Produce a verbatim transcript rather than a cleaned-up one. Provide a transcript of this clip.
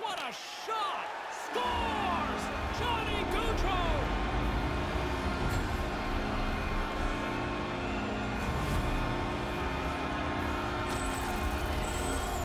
What a shot! Score!